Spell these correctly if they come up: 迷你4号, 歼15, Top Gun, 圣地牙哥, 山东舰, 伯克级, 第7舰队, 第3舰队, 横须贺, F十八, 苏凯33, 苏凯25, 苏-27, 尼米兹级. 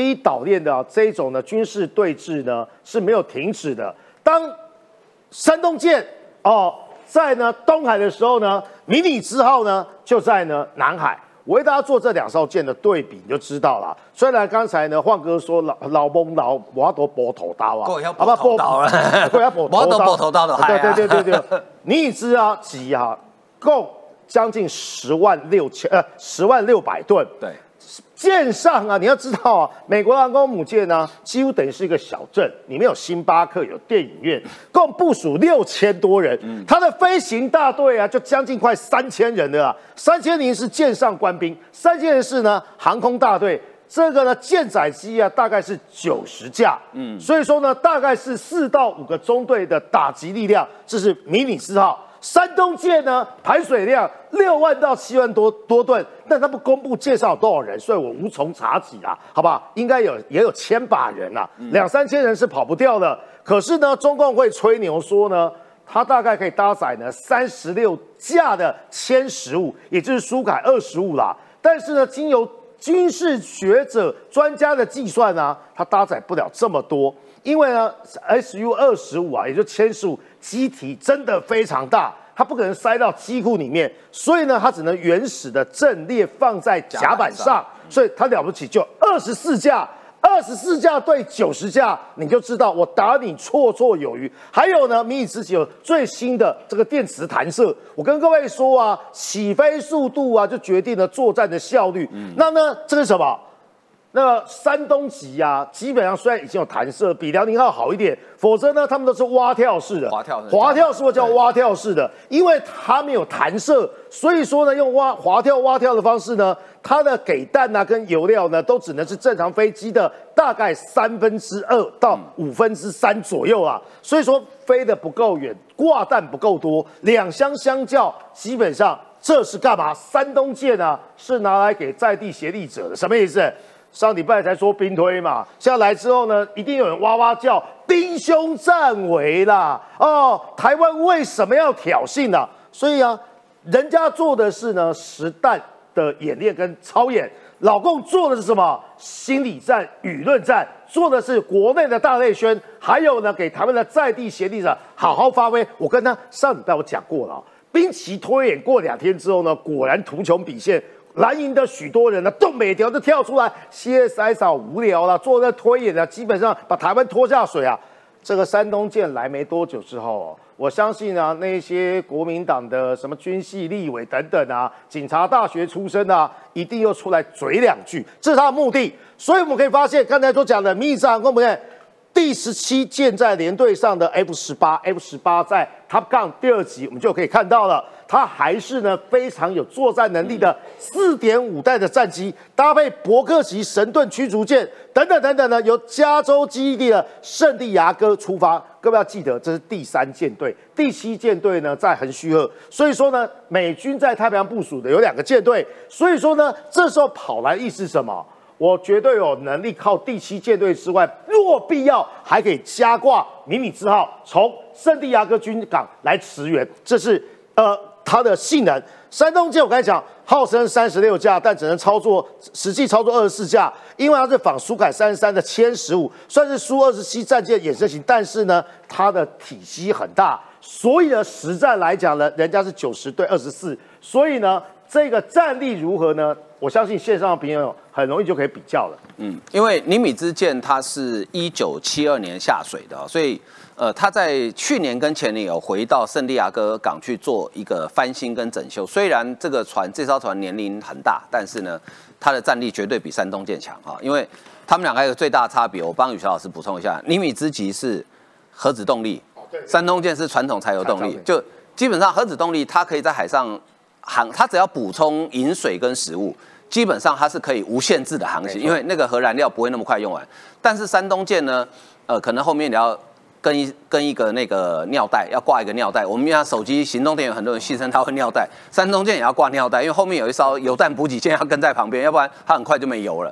低岛链的这种呢军事对峙呢是没有停止的。当山东舰在呢东海的时候呢，迷你之号呢就在呢南海。我为大家做这两艘舰的对比，你就知道了。虽然刚才呢，焕哥说老我都波头刀啊，好吧，波刀了，够要波头刀的，对，你已知啊，几啊，够将近10万600吨，对，舰上啊，你要知道啊，美国航空母舰呢、啊，几乎等于是一个小镇，里面有星巴克，有电影院，共部署6000多人，它的飞行大队啊，就将近快3000人了、啊，3000人是舰上官兵，3000人是呢航空大队，这个呢舰载机啊，大概是90架，所以说呢，大概是4到5个中队的打击力量，这是迷你4号。山东舰呢，排水量6万到7万多吨，但他不公布介绍多少人，所以我无从查起啊，好吧？应该也有1000把人啊，2000到3000人是跑不掉的。可是呢，中共会吹牛说呢，它大概可以搭载呢36架的歼15，也就是苏凯25啦。但是呢，经由军事学者专家的计算啊，它搭载不了这么多，因为呢 ，Su-25啊，也就歼15。机体真的非常大，它不可能塞到机库里面，所以呢，它只能原始的阵列放在甲板上，所以它了不起就24架，24架对90架，你就知道我打你绰绰有余。还有呢，迷你之前有最新的这个电磁弹射，我跟各位说啊，起飞速度啊，就决定了作战的效率。那呢，这是什么？那山东级啊，基本上虽然已经有弹射，比辽宁号好一点，否则呢，他们都是蛙跳式的。滑跳是不是叫蛙跳式的？因为它没有弹射，所以说呢，用蛙跳的方式呢，它的给弹啊跟油料呢，都只能是正常飞机的大概3/2到5/3左右啊。所以说飞得不够远，挂弹不够多，两相相较，基本上这是干嘛？山东舰啊，是拿来给在地协力者的，什么意思？上礼拜才说兵推嘛，现在来之后呢，一定有人哇哇叫兵凶战危啦！哦，台湾为什么要挑衅啊？所以啊，人家做的是呢实弹的演练跟操演，老共做的是什么？心理战、舆论战，做的是国内的大内宣，还有呢给台湾的在地协力者好好发挥。我跟他上礼拜我讲过了，兵棋推演过2天之后呢，果然图穷匕现。蓝营的许多人呢，动每条都跳出来 ，CSI 少无聊了，做那推演呢，基本上把台湾拖下水啊。这个山东舰来没多久之后、哦，我相信啊，那些国民党的什么军系立委等等啊，警察大学出身啊，一定又出来嘴2句，这是他的目的。所以我们可以发现，刚才所讲的密战航空母舰第17舰在联队上的 F-18 在 Top Gun 第2集，我们就可以看到了。它还是呢非常有作战能力的4.5代的战机，搭配伯克级神盾驱逐舰等等呢，由加州基地的圣地牙哥出发。各位要记得，这是第3舰队，第7舰队呢在横须贺。所以说呢，美军在太平洋部署的有2个舰队。所以说呢，这时候跑来意思什么？我绝对有能力靠第7舰队之外，若必要还可以加挂迷你之号，从圣地牙哥军港来驰援。这是它的性能，山东舰我刚才讲，号称36架，但只能实际操作24架，因为它是仿苏凯33的歼15，算是苏-27战舰衍生型，但是呢，它的体积很大，所以呢，实战来讲呢，人家是90对24，所以呢，这个战力如何呢？我相信线上的朋友很容易就可以比较了。因为尼米兹舰它是1972年下水的，所以他在去年跟前年有回到圣地亚哥港去做一个翻新跟整修。虽然这艘船年龄很大，但是呢，它的战力绝对比山东舰强啊！因为他们两个有最大的差别，我帮宇翔老师补充一下：尼米兹级是核子动力，山东舰是传统柴油动力。就基本上核子动力，它可以在海上航，它只要补充饮水跟食物，基本上它是可以无限制的航行，因为那个核燃料不会那么快用完。但是山东舰呢，可能后面你要跟一个那个尿袋，要挂一个尿袋。我们要手机行动电源，很多人牺牲它会尿袋，山东舰也要挂尿袋，因为后面有一艘油弹补给舰要跟在旁边，要不然它很快就没油了。